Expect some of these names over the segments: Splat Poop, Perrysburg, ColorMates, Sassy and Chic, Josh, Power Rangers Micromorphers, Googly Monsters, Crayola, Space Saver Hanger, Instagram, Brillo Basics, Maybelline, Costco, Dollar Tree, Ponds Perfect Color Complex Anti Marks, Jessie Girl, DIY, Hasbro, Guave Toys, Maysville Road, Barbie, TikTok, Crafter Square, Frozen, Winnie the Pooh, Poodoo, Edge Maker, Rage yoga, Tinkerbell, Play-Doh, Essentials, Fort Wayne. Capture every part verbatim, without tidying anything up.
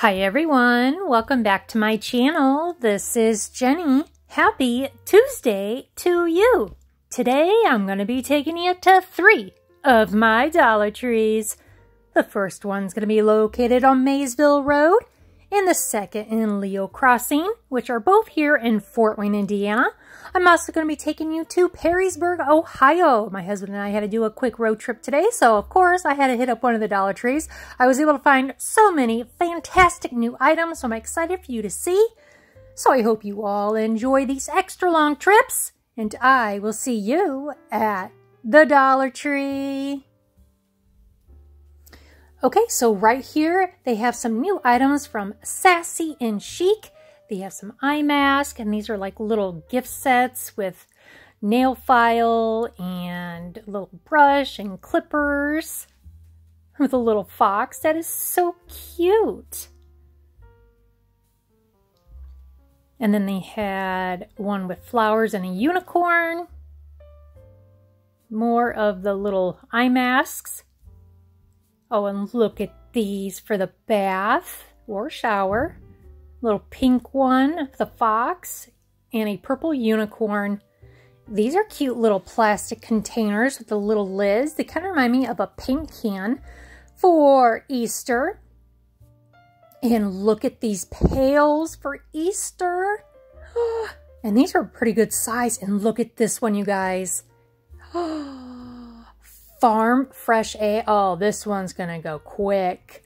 Hi everyone, welcome back to my channel. This is Jenny. Happy Tuesday to you. Today I'm going to be taking you to three of my Dollar Trees. The first one's going to be located on Maysville Road and the second in Leo Crossing, which are both here in Fort Wayne, Indiana. I'm also going to be taking you to Perrysburg, Ohio. My husband and I had to do a quick road trip today, so of course I had to hit up one of the Dollar Trees. I was able to find so many fantastic new items, so I'm excited for you to see. So I hope you all enjoy these extra long trips, and I will see you at the Dollar Tree. Okay, so right here, they have some new items from Sassy and Chic. They have some eye masks, and these are like little gift sets with nail file and little brush and clippers with a little fox. That is so cute. And then they had one with flowers and a unicorn. More of the little eye masks. Oh, and look at these for the bath or shower. Little pink one, the fox, and a purple unicorn. These are cute little plastic containers with the little lids. They kind of remind me of a paint can for Easter. And look at these pails for Easter. And these are a pretty good size. And look at this one, you guys. Farm Fresh A. Oh, this one's going to go quick.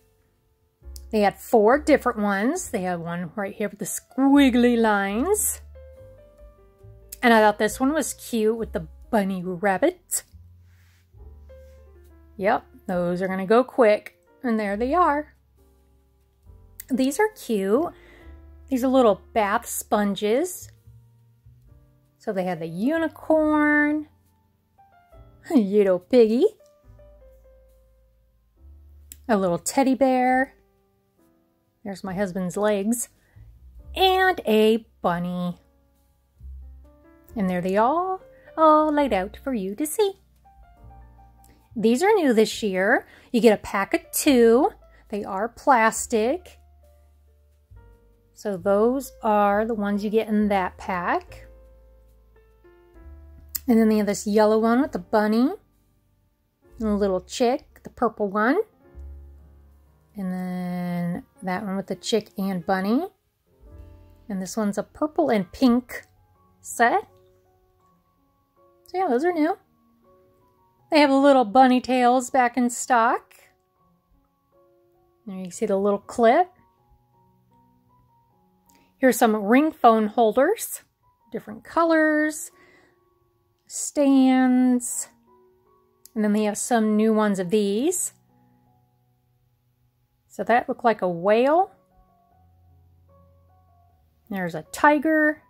They had four different ones. They had one right here with the squiggly lines. And I thought this one was cute with the bunny rabbit. Yep, those are going to go quick. And there they are. These are cute. These are little bath sponges. So they had the unicorn. Little piggy. A little teddy bear. There's my husband's legs. And a bunny. And there they all, all laid out for you to see. These are new this year. You get a pack of two. They are plastic. So those are the ones you get in that pack. And then they have this yellow one with the bunny. And a little chick, the purple one. And then that one with the chick and bunny. And this one's a purple and pink set. So yeah, those are new. They have little bunny tails back in stock. There you can see the little clip. Here's some ring phone holders. Different colors. Stands. And then they have some new ones of these. So that looked like a whale. There's a tiger,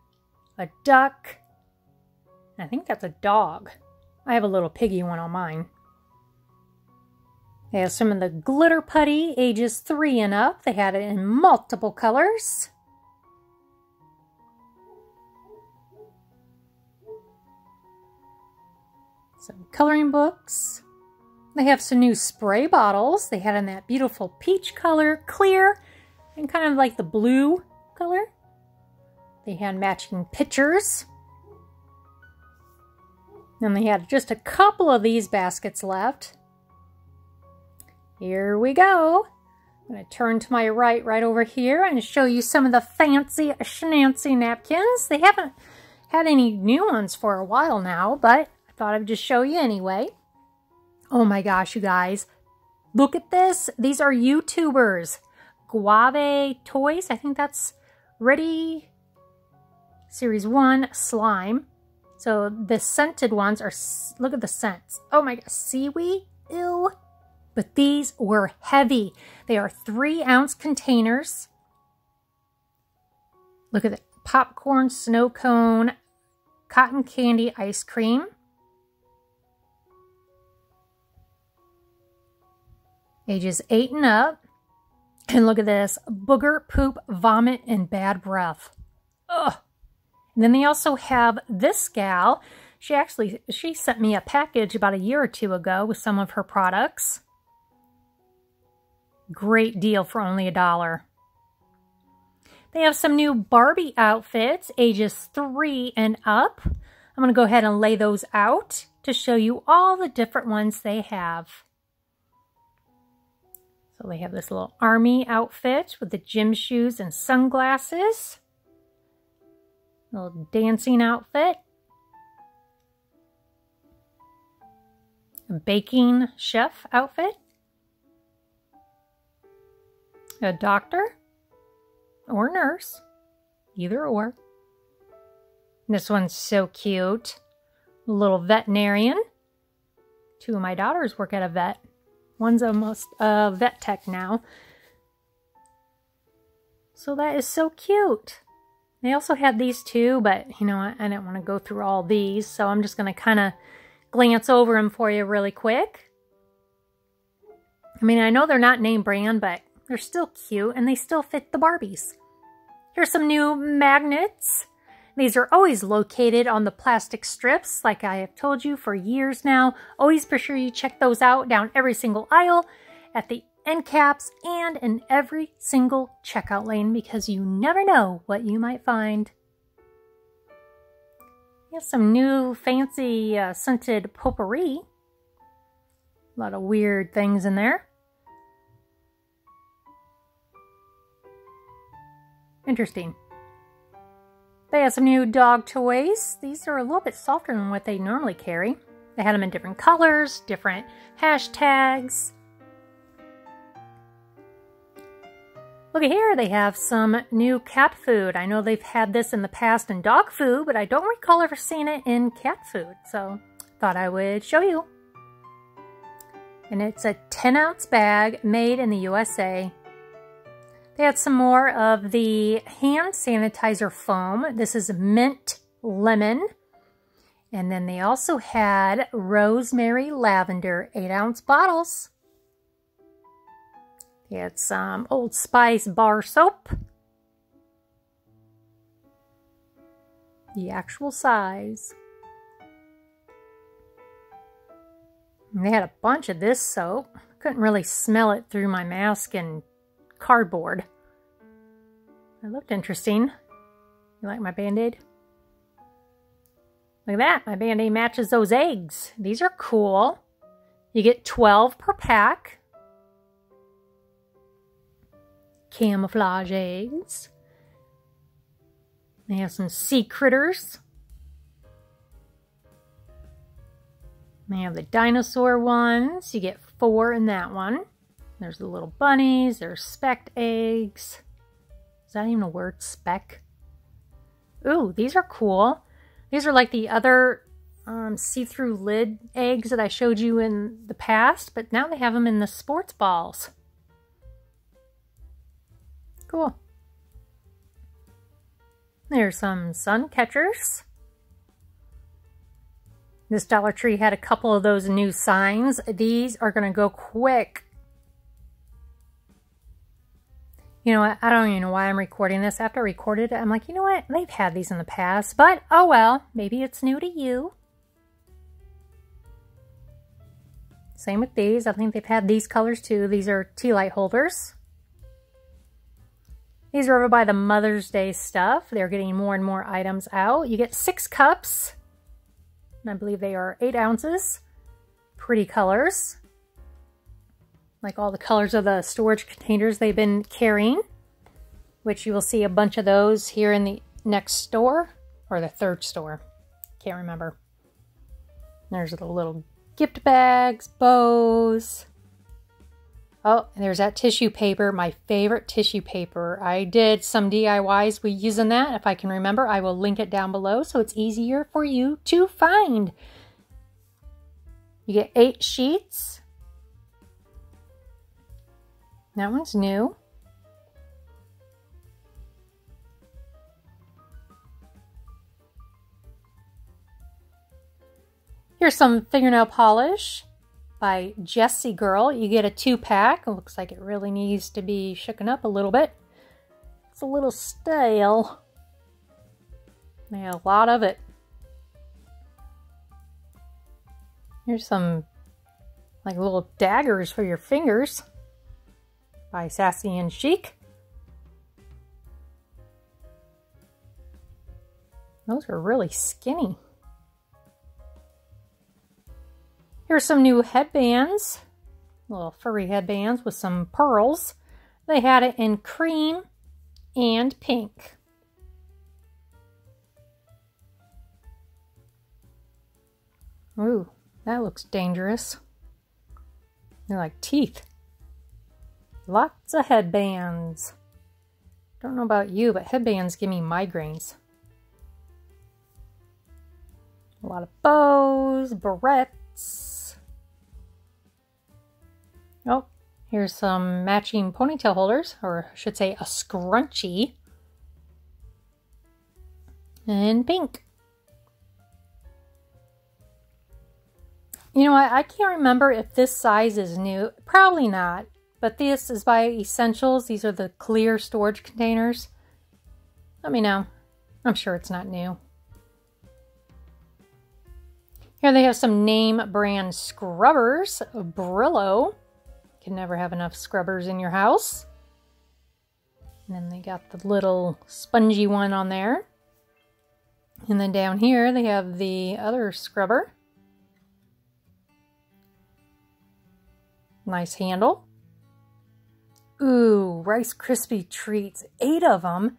a duck, and I think that's a dog. I have a little piggy one on mine. They have some of the glitter putty, ages three and up. They had it in multiple colors. Some coloring books. They have some new spray bottles. They had in that beautiful peach color, clear, and kind of like the blue color. They had matching pitchers. And they had just a couple of these baskets left. Here we go. I'm going to turn to my right, right over here, and show you some of the fancy schnancy napkins. They haven't had any new ones for a while now, but I thought I'd just show you anyway. Oh my gosh, you guys. Look at this. These are YouTubers. Guave Toys. I think that's Ready Series one Slime. So the scented ones are... Look at the scents. Oh my gosh. Seaweed? Ew. But these were heavy. They are three ounce containers. Look at the popcorn, snow cone, cotton candy, ice cream. Ages eight and up. And look at this. Booger, poop, vomit, and bad breath. Ugh. And then they also have this gal. She actually, she sent me a package about a year or two ago with some of her products. Great deal for only a dollar. They have some new Barbie outfits, ages three and up. I'm going to go ahead and lay those out to show you all the different ones they have. So they have this little army outfit with the gym shoes and sunglasses. Little dancing outfit. A baking chef outfit. A doctor or nurse, either or. This one's so cute. A little veterinarian. Two of my daughters work at a vet. One's almost a vet tech now. So that is so cute. They also had these two, but you know what? I didn't want to go through all these, so I'm just going to kind of glance over them for you really quick. I mean, I know they're not name brand, but they're still cute, and they still fit the Barbies. Here's some new magnets. These are always located on the plastic strips, like I have told you for years now. Always be sure you check those out down every single aisle, at the end caps, and in every single checkout lane, because you never know what you might find. Here's some new fancy uh, scented potpourri. A lot of weird things in there. Interesting. They have some new dog toys. These are a little bit softer than what they normally carry. They had them in different colors, different hashtags. Look at here, they have some new cat food. I know they've had this in the past in dog food, but I don't recall ever seeing it in cat food, so thought I would show you. And it's a ten ounce bag made in the U S A. They had some more of the hand sanitizer foam. This is mint lemon. And then they also had rosemary lavender eight ounce bottles. They had some Old Spice bar soap. The actual size. And they had a bunch of this soap. Couldn't really smell it through my mask and cardboard. That looked interesting. You like my Band-Aid? Look at that. My Band-Aid matches those eggs. These are cool. You get twelve per pack. Camouflage eggs. They have some sea critters. They have the dinosaur ones. You get four in that one. There's the little bunnies. There's specked eggs. Is that even a word? Speck? Ooh, these are cool. These are like the other um, see-through lid eggs that I showed you in the past, but now they have them in the sports balls. Cool. There's some sun catchers. This Dollar Tree had a couple of those new signs. These are going to go quick. You know what? I don't even know why I'm recording this. After I recorded it, I'm like, you know what? They've had these in the past, but oh well. Maybe it's new to you. Same with these. I think they've had these colors too. These are tea light holders. These are over by the Mother's Day stuff. They're getting more and more items out. You get six cups. And I believe they are eight ounces. Pretty colors. Like all the colors of the storage containers they've been carrying, which you will see a bunch of those here in the next store or the third store. Can't remember. There's the little gift bags, bows. Oh, and there's that tissue paper, my favorite tissue paper. I did some D I Ys with using that. If I can remember, I will link it down below so it's easier for you to find. You get eight sheets. That one's new. Here's some fingernail polish by Jessie Girl. You get a two-pack. It looks like it really needs to be shooken up a little bit. It's a little stale. They had a lot of it. Here's some like little daggers for your fingers. By Sassy and Chic. Those are really skinny. Here's some new headbands. Little furry headbands with some pearls. They had it in cream and pink. Ooh, that looks dangerous. They're like teeth. Lots of headbands. Don't know about you, but headbands give me migraines. A lot of bows, barrettes. Oh, here's some matching ponytail holders, or I should say a scrunchie. And pink. You know what? I can't remember if this size is new. Probably not. But this is by Essentials. These are the clear storage containers. Let me know. I'm sure it's not new. Here they have some name brand scrubbers. Brillo. Can never have enough scrubbers in your house. And then they got the little spongy one on there. And then down here they have the other scrubber. Nice handle. Ooh, Rice Krispie treats. Eight of them.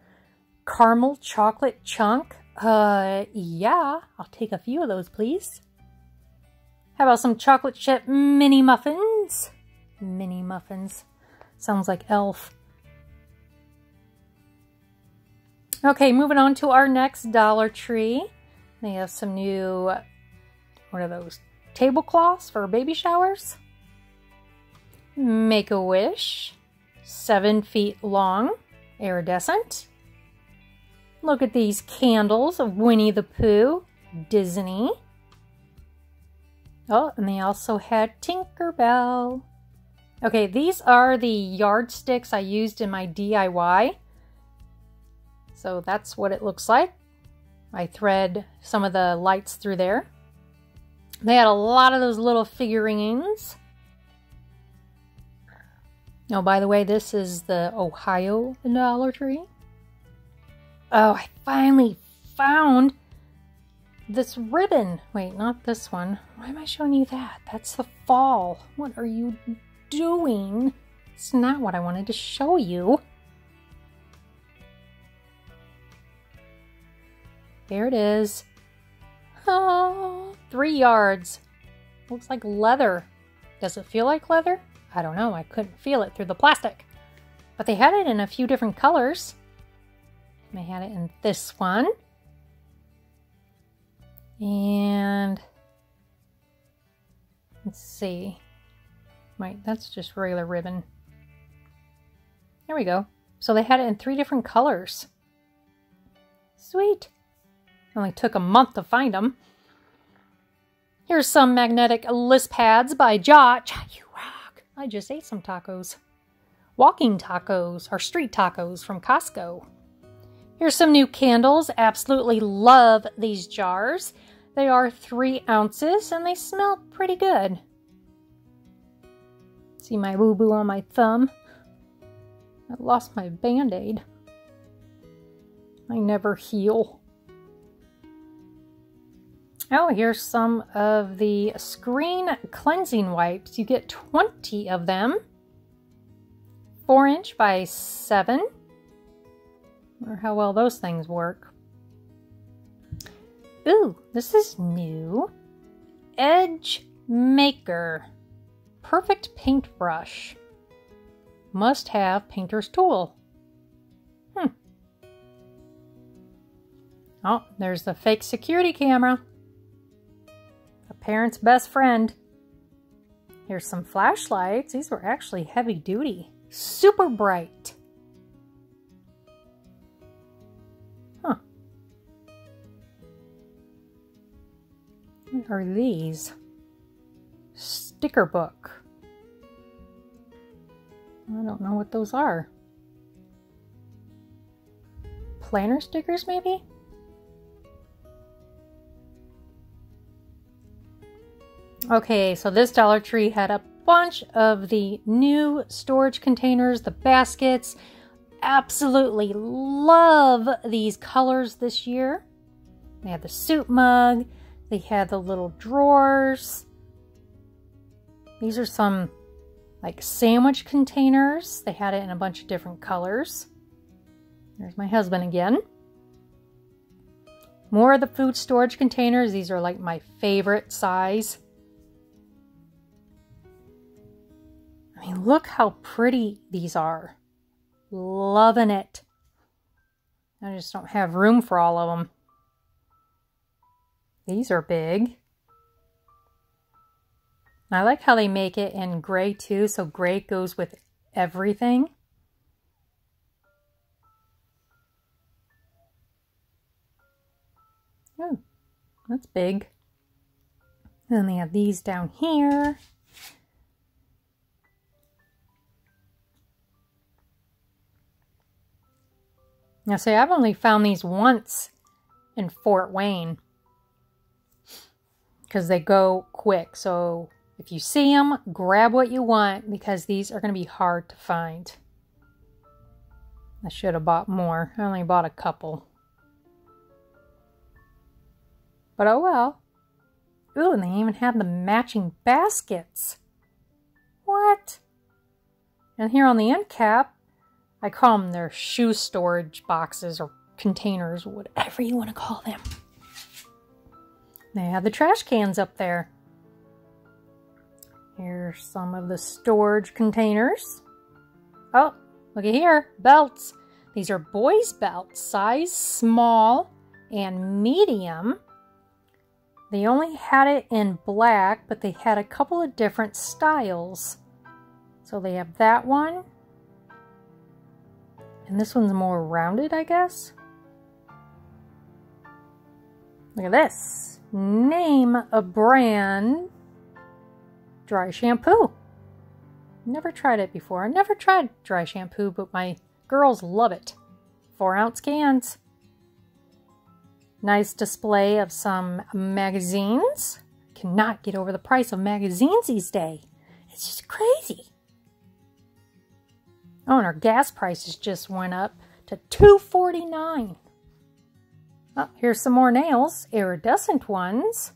Caramel chocolate chunk. Uh, yeah. I'll take a few of those, please. How about some chocolate chip mini muffins? Mini muffins. Sounds like Elf. Okay, moving on to our next Dollar Tree. They have some new, what are those? Tablecloths for baby showers. Make-A-Wish. Seven feet long, iridescent. Look at these candles of Winnie the Pooh, Disney. Oh, and they also had Tinkerbell. Okay, these are the yardsticks I used in my D I Y. So that's what it looks like. I thread some of the lights through there. They had a lot of those little figurines. Oh, by the way, this is the Ohio Dollar Tree. Oh, I finally found this ribbon. Wait, not this one. Why am I showing you that? That's the fall. What are you doing? It's not what I wanted to show you. There it is. Oh, three yards. Looks like leather. Does it feel like leather? I don't know, I couldn't feel it through the plastic. But they had it in a few different colors. They had it in this one. And let's see. Wait, that's just regular ribbon. There we go. So they had it in three different colors. Sweet. Only took a month to find them. Here's some magnetic list pads by Josh. I just ate some tacos. Walking tacos, or street tacos from Costco. Here's some new candles. Absolutely love these jars. They are three ounces and they smell pretty good. See my boo-boo on my thumb? I lost my Band-Aid. I never heal. Oh, here's some of the screen cleansing wipes. You get twenty of them. four inch by seven. I wonder how well those things work. Ooh, this is new. Edge Maker. Perfect paintbrush. Must have painter's tool. Hmm. Oh, there's the fake security camera. Parents' best friend. Here's some flashlights. These were actually heavy duty. Super bright. Huh. What are these? Sticker book. I don't know what those are. Planner stickers maybe? Okay, so this Dollar Tree had a bunch of the new storage containers, the baskets. Absolutely love these colors this year. They had the soup mug. They had the little drawers. These are some like sandwich containers. They had it in a bunch of different colors. There's my husband again. More of the food storage containers. These are like my favorite size. I mean, look how pretty these are. Loving it. I just don't have room for all of them. These are big. I like how they make it in gray too, so gray goes with everything. Oh, that's big. And then they have these down here. Now, see, I've only found these once in Fort Wayne because they go quick. So if you see them, grab what you want because these are going to be hard to find. I should have bought more. I only bought a couple. But oh well. Ooh, and they even have the matching baskets. What? And here on the end cap, I call them their shoe storage boxes or containers, whatever you want to call them. They have the trash cans up there. Here's some of the storage containers. Oh, look at here. Belts. These are boys' belts, size small and medium. They only had it in black, but they had a couple of different styles. So they have that one. And this one's more rounded, I guess. Look at this. Name a brand. Dry shampoo. Never tried it before. I never tried dry shampoo, but my girls love it. Four ounce cans. Nice display of some magazines. Cannot get over the price of magazines these days. It's just crazy. Oh, and our gas prices just went up to two forty-nine. Oh, here's some more nails. Iridescent ones.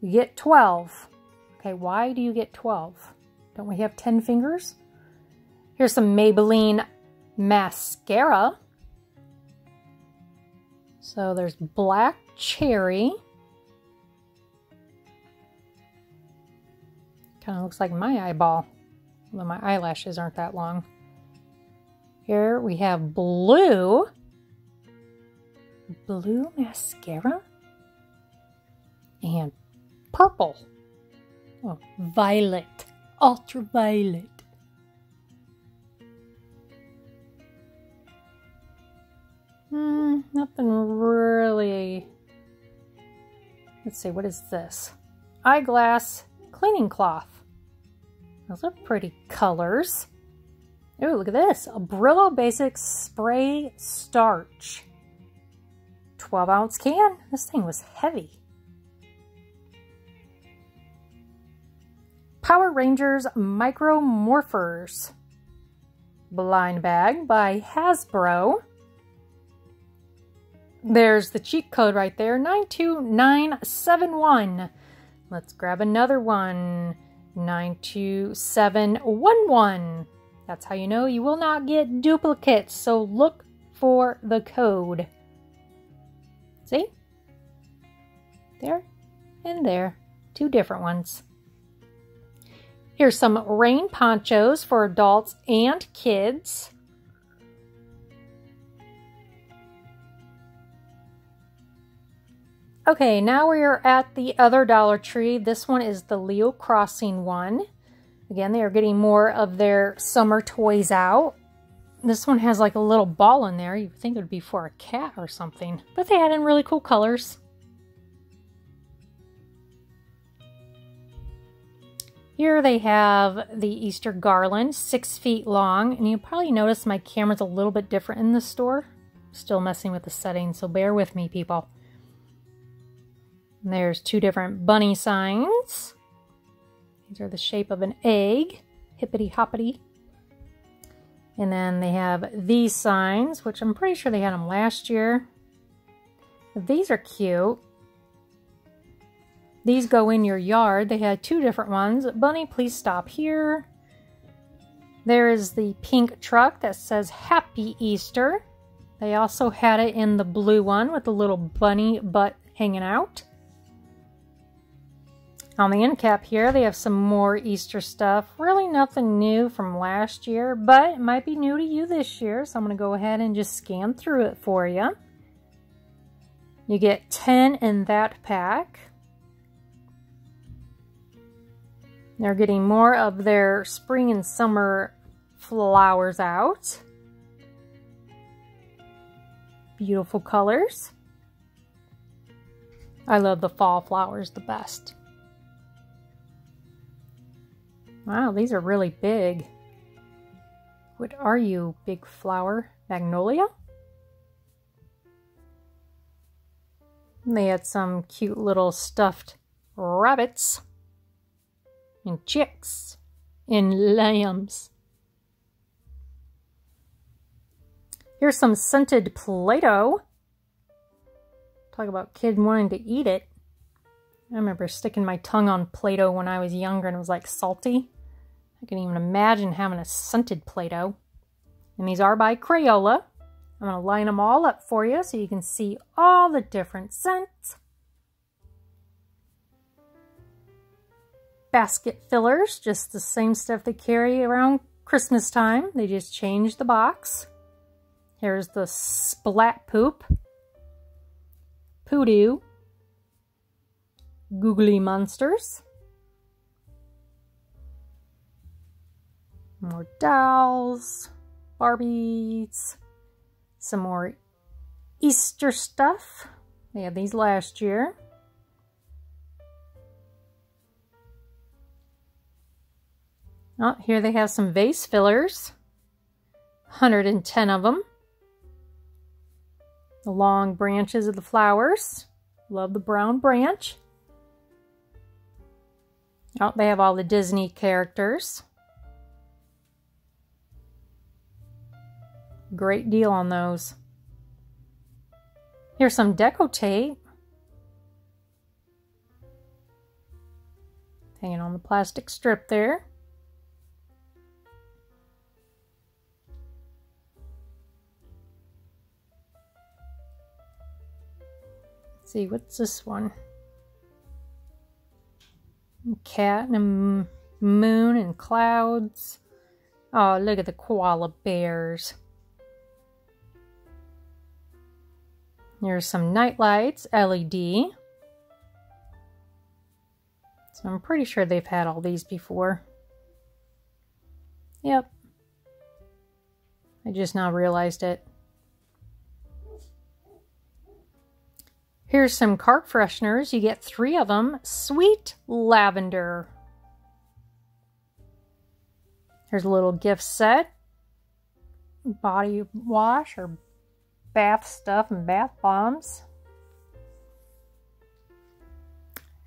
You get twelve. Okay, why do you get twelve? Don't we have ten fingers? Here's some Maybelline mascara. So there's black cherry. Kind of looks like my eyeball. Although my eyelashes aren't that long. Here we have blue. Blue mascara. And purple. Oh, violet. Ultraviolet. Hmm, nothing really. Let's see, what is this? Eyeglass cleaning cloth. Those are pretty colors. Ooh, look at this. A Brillo Basics Spray Starch. twelve ounce can. This thing was heavy. Power Rangers Micromorphers. Blind bag by Hasbro. There's the cheat code right there. nine two nine seven one. Let's grab another one. nine two seven one one. That's how you know you will not get duplicates. So look for the code. See? There and there. Two different ones. Here's some rain ponchos for adults and kids. Okay, now we are at the other Dollar Tree. This one is the Leo Crossing one. Again, they are getting more of their summer toys out. This one has like a little ball in there. You'd think it would be for a cat or something. But they had in really cool colors. Here they have the Easter garland, six feet long, and you probably notice my camera's a little bit different in the store. Still messing with the settings, so bear with me, people. And there's two different bunny signs. These are the shape of an egg, hippity hoppity. And then they have these signs, which I'm pretty sure they had them last year. These are cute. These go in your yard. They had two different ones. Bunny, please stop here. There is the pink truck that says Happy Easter. They also had it in the blue one with the little bunny butt hanging out. On the end cap here, they have some more Easter stuff. Really nothing new from last year, but it might be new to you this year, so I'm going to go ahead and just scan through it for you. You get ten in that pack. They're getting more of their spring and summer flowers out. Beautiful colors. I love the fall flowers the best. Wow, these are really big. What are you, big flower? Magnolia? And they had some cute little stuffed rabbits and chicks and lambs. Here's some scented Play-Doh. Talk about kid wanting to eat it. I remember sticking my tongue on Play-Doh when I was younger and it was like salty. I can even imagine having a scented Play-Doh. And these are by Crayola. I'm going to line them all up for you so you can see all the different scents. Basket fillers, just the same stuff they carry around Christmas time. They just change the box. Here's the Splat Poop. Poodoo. Googly Monsters. More dolls, Barbies, some more Easter stuff. They had these last year. Oh, here they have some vase fillers. one hundred ten of them. The long branches of the flowers. Love the brown branch. Oh, they have all the Disney characters. Great deal on those. Here's some deco tape. Hanging on the plastic strip there. Let's see, what's this one? A cat and a moon and clouds. Oh, look at the koala bears. Here's some night lights, L E D. So I'm pretty sure they've had all these before. Yep. I just now realized it. Here's some card fresheners. You get three of them. Sweet Lavender. Here's a little gift set. Body wash or bath stuff and bath bombs.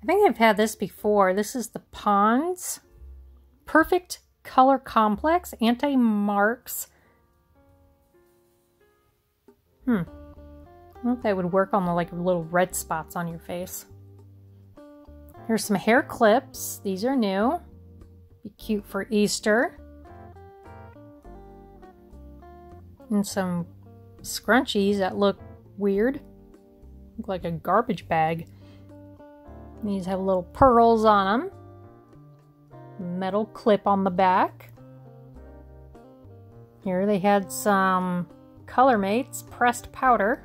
I think I've had this before. This is the Ponds Perfect Color Complex Anti Marks. Hmm. I don't know if that would work on the like little red spots on your face. Here's some hair clips. These are new. Be cute for Easter. And some scrunchies that look weird. Look like a garbage bag. These have little pearls on them. Metal clip on the back. Here they had some ColorMates pressed powder.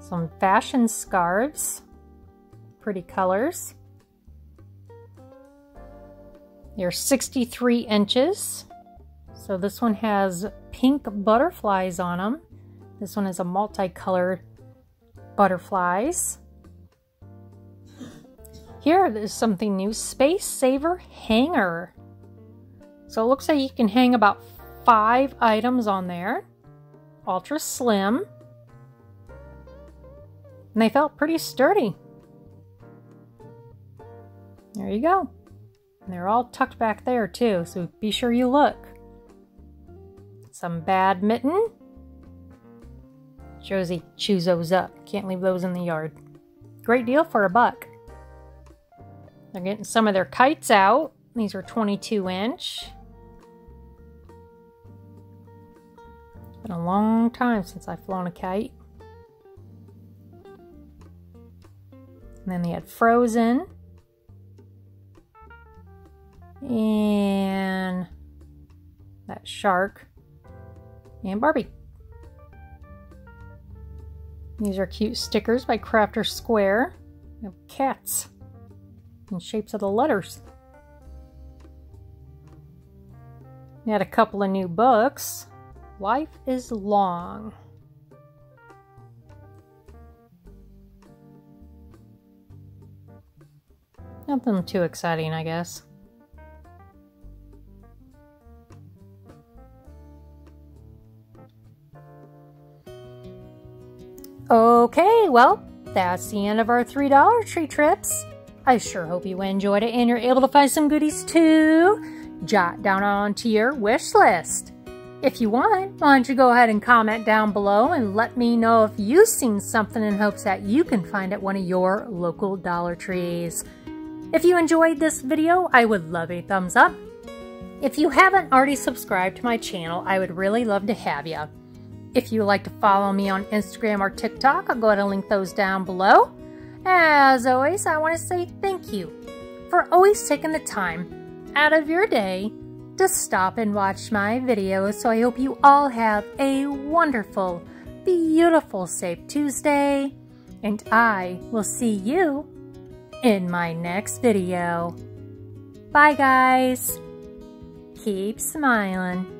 Some fashion scarves, pretty colors. They're sixty-three inches. So this one has pink butterflies on them. This one is a multicolored butterflies. Here there's something new, Space Saver Hanger. So it looks like you can hang about five items on there. Ultra slim. And they felt pretty sturdy. There you go. And they're all tucked back there too, so be sure you look. Some badminton. Josie, choose those up. Can't leave those in the yard. Great deal for a buck. They're getting some of their kites out. These are twenty-two inch. It's been a long time since I've flown a kite. And then they had Frozen. And that shark. And Barbie. These are cute stickers by Crafter Square. We have cats and shapes of the letters. We had a couple of new books. Life is Long. Nothing too exciting, I guess. Okay, well, that's the end of our three Dollar Tree trips. I sure hope you enjoyed it and you're able to find some goodies to jot down onto your wish list. If you want, why don't you go ahead and comment down below and let me know if you've seen something in hopes that you can find at one of your local Dollar Trees. If you enjoyed this video, I would love a thumbs up. If you haven't already subscribed to my channel, I would really love to have you. If you would like to follow me on Instagram or TikTok, I'll go ahead and link those down below. As always, I want to say thank you for always taking the time out of your day to stop and watch my videos. So I hope you all have a wonderful, beautiful, safe Tuesday. And I will see you in my next video. Bye guys. Keep smiling.